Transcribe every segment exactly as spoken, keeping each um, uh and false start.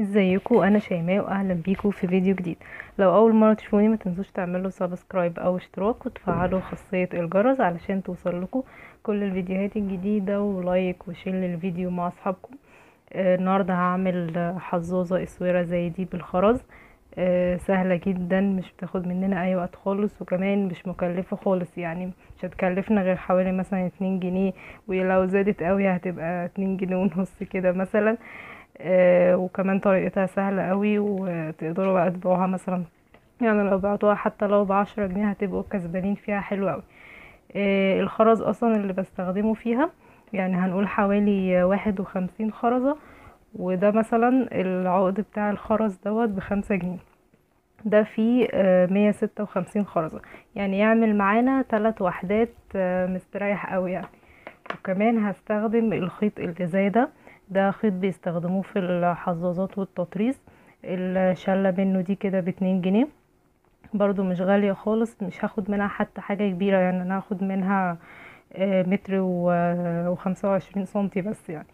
ازيكم؟ انا شيماء واهلا بيكم في فيديو جديد. لو اول مره تشوفوني ما تنسوش تعملوا سبسكرايب او اشتراك وتفعلوا خاصيه الجرس علشان توصل لكم كل الفيديوهات الجديده، ولايك وشير للفيديو مع اصحابكم. آه النهارده هعمل حظاظه اسوره زي دي بالخرز، آه سهله جدا، مش بتاخد مننا اي وقت خالص، وكمان مش مكلفه خالص، يعني مش هتكلفنا غير حوالي مثلا اتنين جنيه، ولو زادت قوي هتبقى اتنين جنيه ونص كده مثلا. آه وكمان طريقتها سهلة قوي، وتقدروا بقى تبيعوها مثلا، يعني لو بعتوها حتى لو بعشرة جنيه هتبقوا كسبانين فيها حلو قوي. آه الخرز اصلا اللي بستخدمه فيها يعني هنقول حوالي واحد وخمسين خرزة، وده مثلا العقد بتاع الخرز دوت بخمسة جنيه، ده فيه آه مية ستة وخمسين خرزة، يعني يعمل معانا تلات وحدات، آه مستريح قوي يعني. وكمان هستخدم الخيط اللي زي ده، ده خيط بيستخدموه في الحظاظات والتطريز، الشلة منه دي كده باتنين جنيه، برضو مش غالية خالص، مش هاخد منها حتى حاجة كبيرة، يعني انا هاخد منها متر وخمسة وعشرين سنتي بس يعني.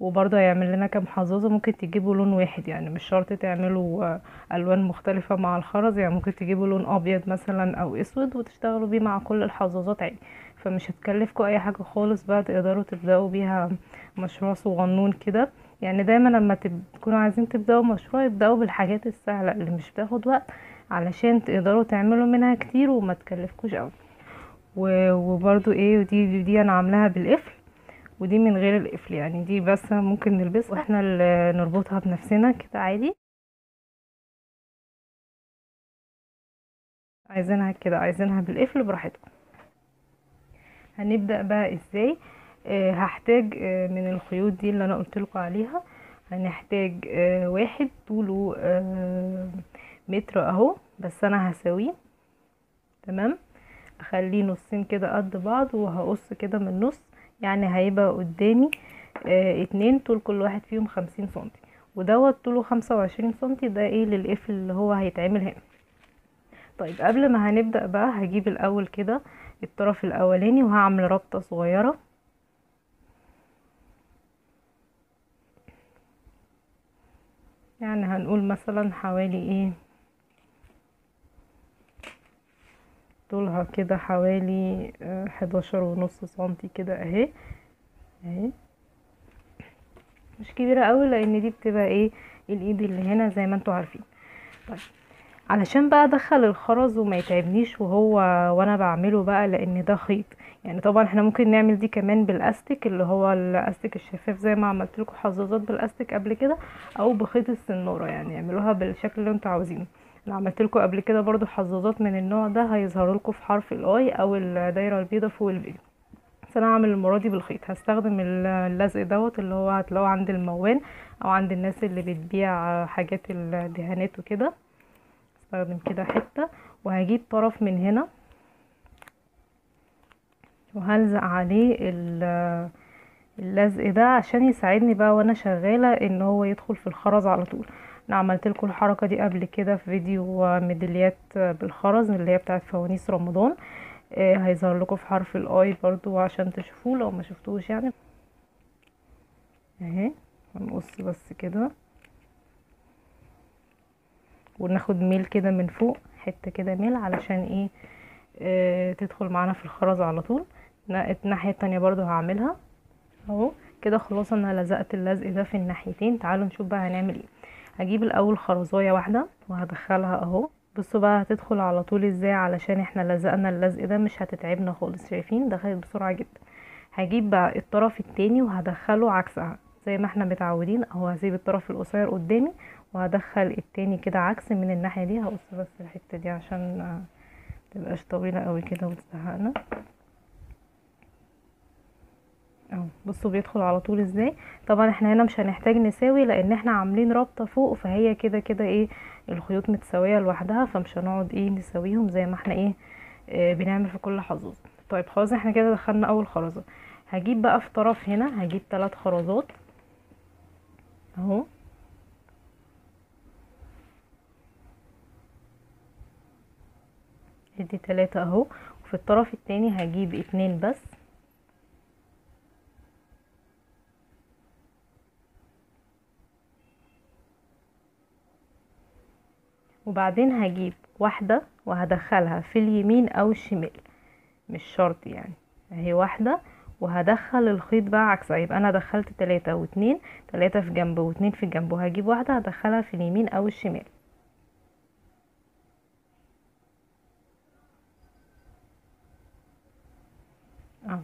وبرضو هيعمل لنا كام حظاظة، ممكن تجيبوا لون واحد، يعني مش شرط تعملوا الوان مختلفة مع الخرز، يعني ممكن تجيبوا لون ابيض مثلا او اسود وتشتغلوا بيه مع كل الحظاظات عادي، فمش هتكلفكوا اي حاجة خالص. بقى تقدروا تبدأوا بيها مشروع صغنون كده، يعني دايما لما تكونوا عايزين تبدأوا مشروع ابدأوا بالحاجات السهلة اللي مش بتاخد وقت، علشان تقدروا تعملوا منها كتير وما تكلفكوش قوي. وبرضو ايه، ودي دي انا عاملاها بالقفل، ودي من غير القفل، يعني دي بس ممكن نلبسها واحنا اللي نربطها بنفسنا كده عادي، عايزينها كده، عايزينها بالقفل براحتكم. هنبدأ بقى ازاي. أه هحتاج أه من الخيوط دي اللي انا قلت لكم عليها، هنحتاج أه واحد طوله أه متر اهو، بس انا هساويه تمام، اخليه نصين كده قد بعض، وهقص كده من النص، يعني هيبقى قدامي أه اتنين، طول كل واحد فيهم خمسين سنتي، ودوت طوله خمسة وعشرين سنتي، ده ايه للقفل اللي هو هيتعمل هنا. طيب قبل ما هنبدأ بقى هجيب الاول كده الطرف الاولاني، وهعمل ربطة صغيرة يعني هنقول مثلا حوالي ايه طولها كده حوالي حداشر ونص سنتي كده اهي اهي، مش كبيرة قوي لان دي بتبقى ايه الايد اللي هنا زي ما انتوا عارفين. طيب علشان بقى ادخل الخرز وما يتعبنيش وهو وانا بعمله بقى، لان ده خيط، يعني طبعا احنا ممكن نعمل دي كمان بالاستيك اللي هو الاستيك الشفاف زي ما عملت لكم حظاظات بالاستيك قبل كده، او بخيط السناره، يعني اعملوها بالشكل اللي انتوا عاوزينه. انا عملت لكم قبل كده برضو حظاظات من النوع ده، هيظهروا لكم في حرف الاي او الدايره البيضاء فوق الفيديو، بس انا هعمل المره دي بالخيط. هستخدم اللزق دوت اللي هو هتلاقوه عند الموان او عند الناس اللي بتبيع حاجات الدهانات وكده، هستخدم كده حته، وهجيب طرف من هنا وهلزق عليه اللزق ده عشان يساعدني بقى وانا شغاله ان هو يدخل في الخرز على طول. انا عملت لكم الحركه دي قبل كده في فيديو ميداليات بالخرز اللي هي بتاعه فوانيس رمضان، آه هيظهر لكم في حرف الاي برضو عشان تشوفوه لو ما شفتوش يعني اهي. هنقص بس كده وناخد ميل كده من فوق، حته كده ميل علشان ايه آه تدخل معانا في الخرز على طول. الناحيه التانية برضو هعملها اهو كده. خلاص انا لزقت اللزق ده في الناحيتين، تعالوا نشوف بقى هنعمل ايه. هجيب الاول خرزايه واحده وهدخلها اهو، بصوا بقى هتدخل على طول ازاي، علشان احنا لزقنا اللزق ده مش هتتعبنا خالص، شايفين دخلت بسرعه جدا. هجيب بقى الطرف التاني وهدخله عكسها زي ما احنا متعودين، اهو هسيب الطرف القصير قدامي وهدخل التاني كده عكس من الناحيه دي. هقص بس الحته دي عشان متبقاش طويله قوي كده وتزهقنا اهو، بصوا بيدخل على طول ازاي. طبعا احنا هنا مش هنحتاج نساوي لان احنا عاملين رابطه فوق، فهي كده كده ايه الخيوط متساويه لوحدها، فمش هنقعد ايه نساويهم زي ما احنا ايه اه بنعمل في كل حظوظ. طيب خلاص احنا كده دخلنا اول خرزه. هجيب بقى في طرف هنا هجيب ثلاث خرزات اهو، ادي ثلاثه اهو، وفي الطرف التاني هجيب اتنين بس وبعدين هجيب واحدة وهدخلها في اليمين او الشمال، مش شرط يعني، اهي واحدة وهدخل الخيط بقى عكسها، يبقى انا دخلت تلاتة واتنين، تلاتة في جنب واتنين في جنب، وهجيب واحدة هدخلها في اليمين او الشمال. اه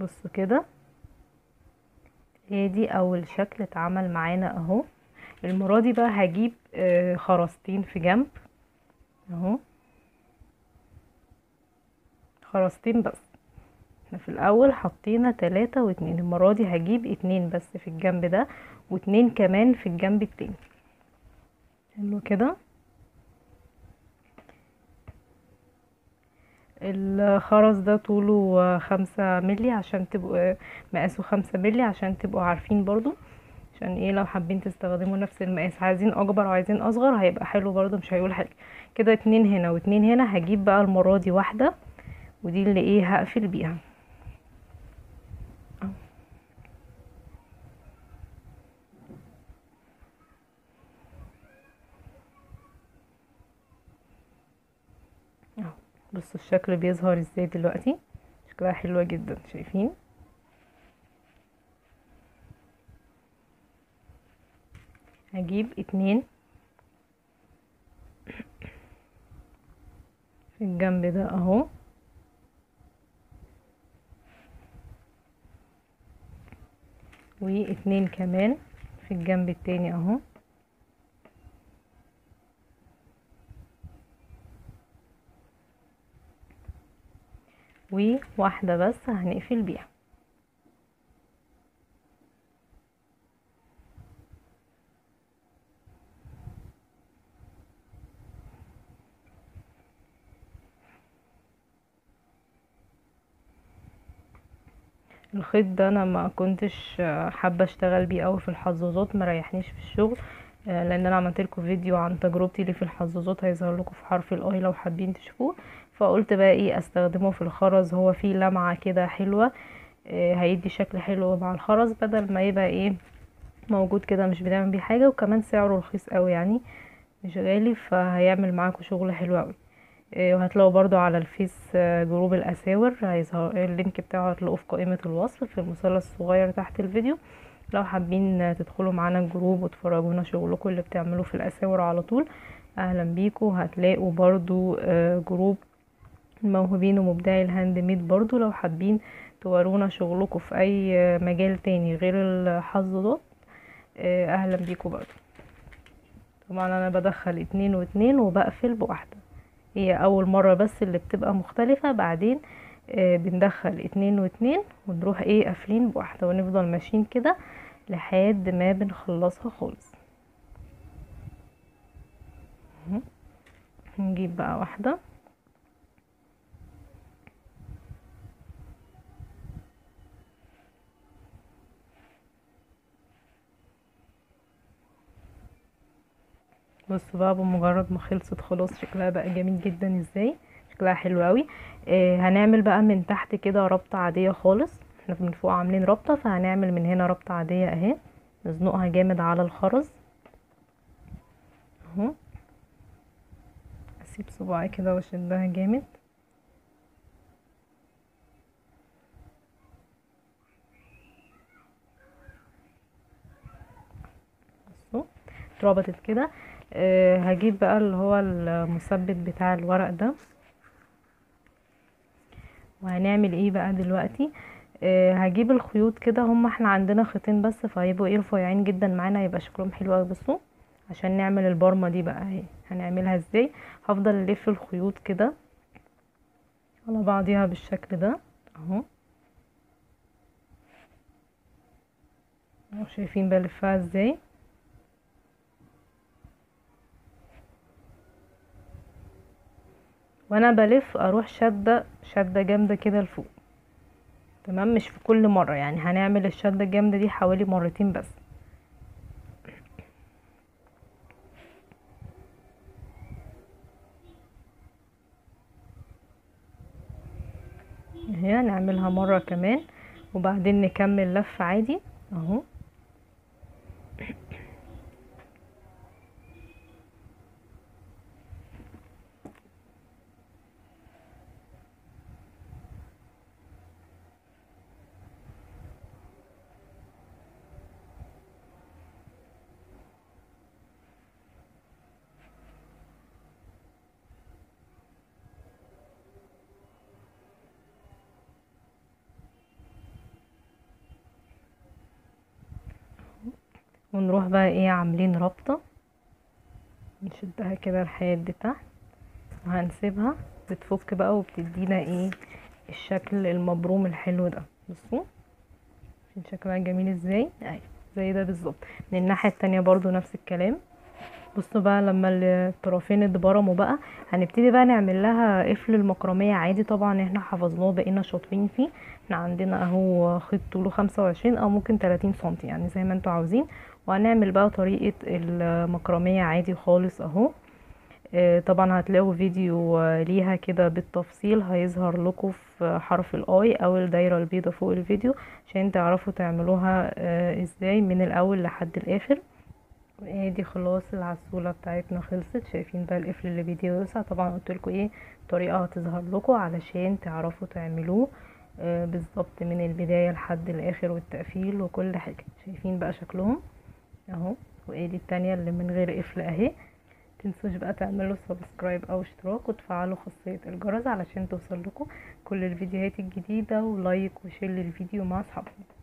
بصوا كده، هي دي اول شكل اتعمل معانا اهو. المرة دي بقى هجيب آه خراستين في جنب اهو، خراستين بس، احنا في الاول حطينا تلاتة واتنين، المرة دي هجيب اتنين بس في الجنب ده واتنين كمان في الجنب التاني. حلو كده. الخرز ده طوله خمسة مللي عشان تبقوا مقاسه خمسة مللي عشان تبقوا عارفين برضو، عشان ايه لو حابين تستخدموا نفس المقاس، عايزين اكبر وعايزين اصغر هيبقى حلو برضو، مش هيقول حاجة. كده اتنين هنا واتنين هنا، هجيب بقى المرة دي واحدة ودي اللي ايه هقفل بيها. بصوا الشكل بيظهر ازاي دلوقتي، شكلها حلوة جدا، شايفين؟ هجيب اتنين في الجنب ده اهو، واتنين كمان في الجنب التاني اهو. وواحدة بس هنقفل بيها. الخيط ده انا ما كنتش حابة اشتغل بيه اوي في الحظاظات، مريحنيش في الشغل، لان انا عملت لكم فيديو عن تجربتي اللي في الحظاظات، هيظهر لكم في حرف الاي لو حابين تشوفوه، فقلت بقى ايه استخدمه في الخرز، هو فيه لمعة كده حلوة، إيه هيدي شكل حلو مع الخرز بدل ما يبقى ايه موجود كده مش بنعمل بيه حاجة، وكمان سعره رخيص قوي يعني مش غالي، فهيعمل معاكم شغل حلو قوي. إيه وهتلاقوا برضو على الفيس جروب الاساور، هيظهر اللينك بتاعه، هتلاقوه في قائمة الوصف في المثلث الصغير تحت الفيديو، لو حابين تدخلوا معانا الجروب وتفرجونا شغلكم اللي بتعملوه في الاساور على طول، اهلا بيكم. هتلاقوا برضو جروب الموهوبين ومبدعي الهاند ميد، برضو لو حابين تورونا شغلكم في اي مجال تاني غير الحظاظات اهلا بيكم برضو. طبعا انا بدخل اتنين واتنين وبقفل بواحدة، هي اول مرة بس اللي بتبقى مختلفة، بعدين بندخل اتنين واتنين ونروح ايه قافلين بواحدة، ونفضل ماشيين كده لحد ما بنخلصها خالص. نجيب بقى واحدة بصوا بقى، بمجرد ما خلصت خلاص شكلها بقى جميل جدا، ازاي شكلها حلو قوي. آه هنعمل بقى من تحت كده ربطة عادية خالص، احنا من فوق عاملين ربطة، فهنعمل من هنا ربطة عادية اهي، نزنقها جامد على الخرز اهو، اسيب صباعي كده واشدها جامد. بصوا اتربطت كده. آه هجيب بقى اللي هو المثبت بتاع الورق ده، وهنعمل ايه بقى دلوقتي. آه هجيب الخيوط كده، هم احنا عندنا خيطين بس، فهيبقوا ايه رفيعين جدا معانا، هيبقى شكلهم حلو اوي. بصوا عشان نعمل البرمه دي بقى اهي، هنعملها ازاي. هفضل الف الخيوط كده على بعضيها بالشكل ده اهو، شايفين بلفها ازاي. وانا بلف اروح شده شده جامده كده لفوق، تمام، مش في كل مره يعني، هنعمل الشده الجامده دي حوالي مرتين بس. اهي هنعملها مره كمان وبعدين نكمل لف عادي اهو. ونروح بقى ايه عاملين رابطة، نشدها كده لحد تحت وهنسيبها بتفك بقى وبتدينا ايه الشكل المبروم الحلو ده. بصوا شكلها جميل ازاي، اهي زي ده بالظبط. من الناحية التانية برضو نفس الكلام. بصوا بقى لما الطرفين اتبرموا بقى هنبتدي بقى نعمل لها قفل المكرمية عادي. طبعا احنا حفظناه بقينا شاطرين فيه، احنا عندنا اهو خيط طوله خمسة وعشرين او ممكن تلاتين سنتي يعني زي ما انتوا عاوزين. وهنعمل بقى طريقة المكرمية عادي خالص اهو. اه طبعا هتلاقوا فيديو ليها كده بالتفصيل هيظهر لكم في حرف الاي او الدايرة البيضة فوق الفيديو عشان تعرفوا تعملوها اه ازاي من الاول لحد الاخر. ايه دي خلاص العسولة بتاعتنا خلصت. شايفين بقى القفل اللي بيديه وسع، طبعا قلتلكوا ايه الطريقة هتظهر لكم علشان تعرفوا تعملوه آه بالظبط من البداية لحد الاخر والتقفيل وكل حاجة. شايفين بقى شكلهم اهو. وايه دي التانية اللي من غير قفل اهي. متنسوش بقى تعملوا سبسكرايب او اشتراك وتفعلوا خاصية الجرس علشان توصل لكم كل الفيديوهات الجديدة، ولايك وشير للفيديو مع اصحابكم.